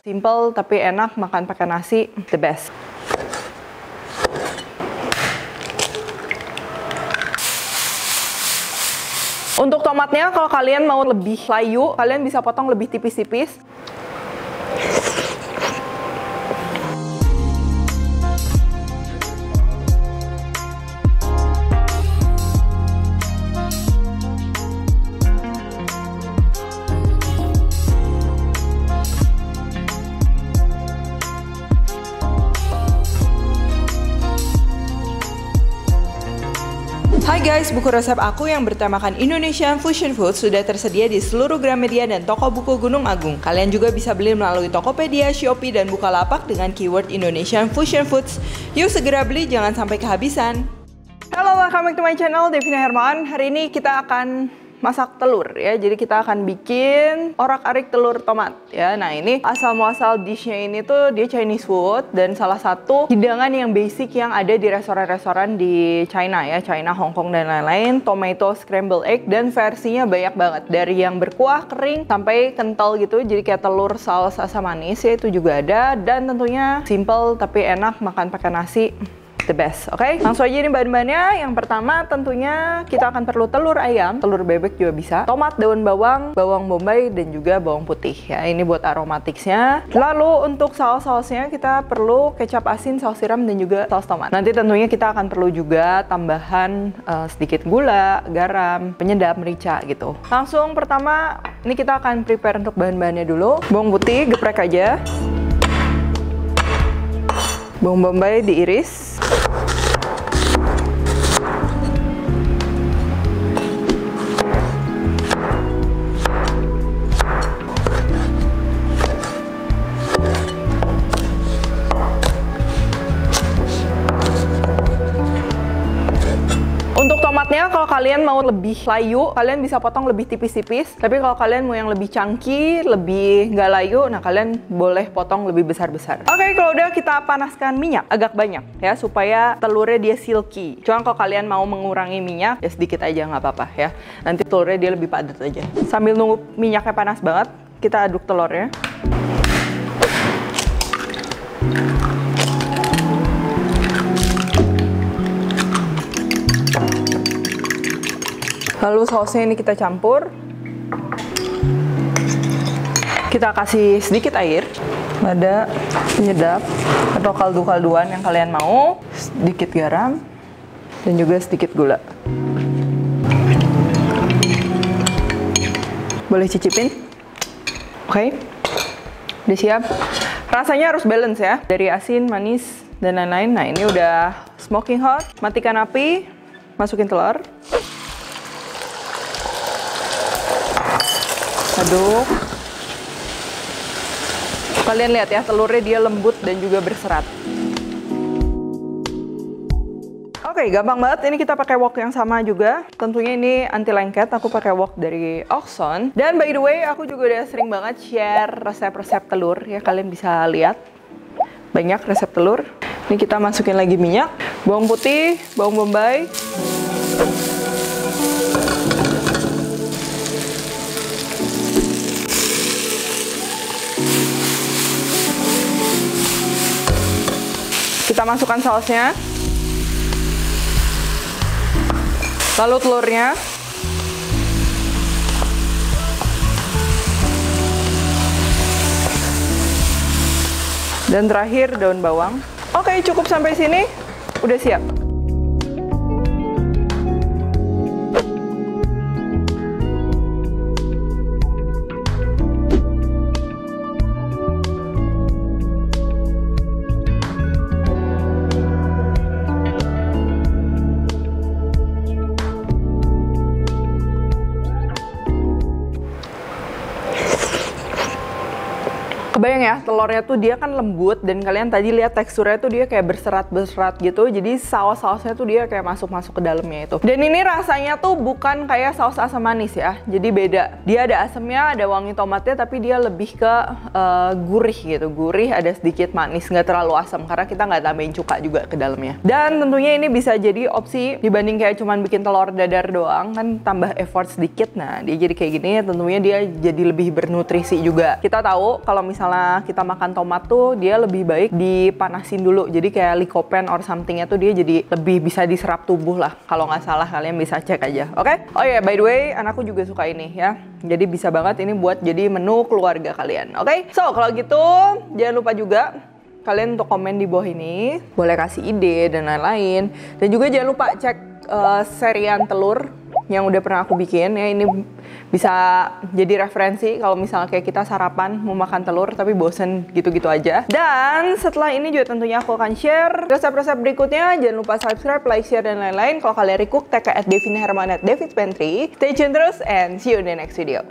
Simple tapi enak, makan pakai nasi, the best. Untuk tomatnya, kalau kalian mau lebih layu, kalian bisa potong lebih tipis-tipis. Hai guys, buku resep aku yang bertemakan Indonesian Fusion Foods sudah tersedia di seluruh Gramedia dan toko buku Gunung Agung. Kalian juga bisa beli melalui Tokopedia, Shopee, dan Bukalapak dengan keyword Indonesian Fusion Foods. Yuk segera beli, jangan sampai kehabisan. Halo, welcome back to my channel, Devina Hermawan. Hari ini kita akan masak telur ya, jadi kita akan bikin orak-arik telur tomat ya. Nah ini asal-muasal dishnya ini tuh dia Chinese food dan salah satu hidangan yang basic yang ada di restoran-restoran di China ya, China, Hong Kong dan lain-lain. Tomato scramble egg dan versinya banyak banget, dari yang berkuah kering sampai kental gitu, jadi kayak telur saus asam manis ya, itu juga ada. Dan tentunya simple tapi enak, makan pakai nasi, the best. Oke, langsung aja ini bahan-bahannya. Yang pertama tentunya kita akan perlu telur ayam, telur bebek juga bisa, tomat, daun bawang, bawang bombay, dan juga bawang putih ya, ini buat aromatiknya. Lalu untuk saus-sausnya kita perlu kecap asin, saus tiram, dan juga saus tomat. Nanti tentunya kita akan perlu juga tambahan sedikit gula, garam, penyedap, merica gitu. Langsung pertama ini kita akan prepare untuk bahan-bahannya dulu. Bawang putih geprek aja, bawang bombay diiris, kalau kalian mau lebih layu, kalian bisa potong lebih tipis-tipis. Tapi kalau kalian mau yang lebih chunky, lebih nggak layu, nah kalian boleh potong lebih besar-besar. Oke, kalau udah kita panaskan minyak agak banyak ya, supaya telurnya dia silky. Cuma kalau kalian mau mengurangi minyak, ya sedikit aja nggak apa-apa ya. Nanti telurnya dia lebih padat aja. Sambil nunggu minyaknya panas banget, kita aduk telurnya. Lalu sausnya ini kita campur. Kita kasih sedikit air, ada penyedap atau kaldu-kalduan yang kalian mau, sedikit garam, dan juga sedikit gula. Boleh cicipin. Oke, udah siap. Rasanya harus balance ya, dari asin, manis, dan lain-lain. Nah ini udah smoking hot, matikan api, masukin telur, aduk. Kalian lihat ya, telurnya dia lembut dan juga berserat. Oke, gampang banget. Ini kita pakai wok yang sama juga. Tentunya ini anti lengket, aku pakai wok dari Oxon. Dan by the way, aku juga udah sering banget share resep-resep telur ya, kalian bisa lihat banyak resep telur. Ini kita masukin lagi minyak, bawang putih, bawang bombay, kita masukkan sausnya, lalu telurnya, dan terakhir daun bawang. Oke, cukup sampai sini, udah siap. Bayang ya, telurnya tuh dia kan lembut, dan kalian tadi lihat teksturnya tuh dia kayak berserat-berserat gitu. Jadi saus-sausnya tuh dia kayak masuk-masuk ke dalamnya itu. Dan ini rasanya tuh bukan kayak saus asam manis ya, jadi beda. Dia ada asamnya, ada wangi tomatnya, tapi dia lebih ke gurih gitu. Gurih, ada sedikit manis, nggak terlalu asam karena kita nggak tambahin cuka juga ke dalamnya. Dan tentunya ini bisa jadi opsi dibanding kayak cuman bikin telur dadar doang, kan tambah effort sedikit. Nah dia jadi kayak gini, tentunya dia jadi lebih bernutrisi juga. Kita tahu kalau misalnya misalnya kita makan tomat tuh dia lebih baik dipanasin dulu, jadi kayak lycopene or somethingnya tuh dia jadi lebih bisa diserap tubuh lah, kalau nggak salah kalian bisa cek aja, oke? Oh iya, by the way, anakku juga suka ini ya, jadi bisa banget ini buat jadi menu keluarga kalian, oke? So kalau gitu jangan lupa juga kalian untuk komen di bawah ini, boleh kasih ide dan lain-lain, dan juga jangan lupa cek serian telur yang udah pernah aku bikin ya, ini bisa jadi referensi kalau misalnya kayak kita sarapan mau makan telur tapi bosen gitu-gitu aja. Dan setelah ini juga tentunya aku akan share resep-resep berikutnya. Jangan lupa subscribe, like, share, dan lain-lain. Kalau kalian recook, tag @devinahermawan @DavidsPantry. Stay tune terus and see you in the next video.